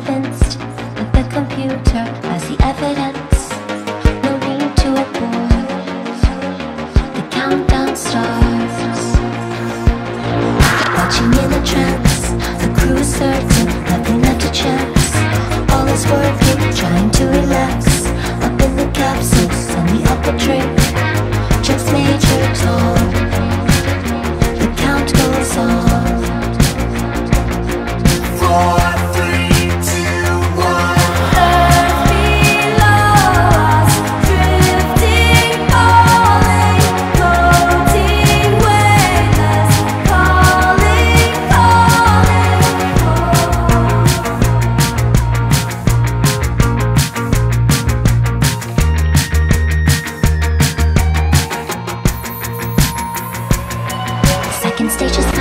convinced that the computer has the evidence. No need to abort, the countdown starts. Watching in a trance, the crew is certain, nothing left to chance. All is working, trying to relax, up in the capsules on the upper drink. Just major toll, the count goes on. 4, 3, 2, 1. Earth below us, drifting, falling, floating weightless, calling, calling, calling. Second stage is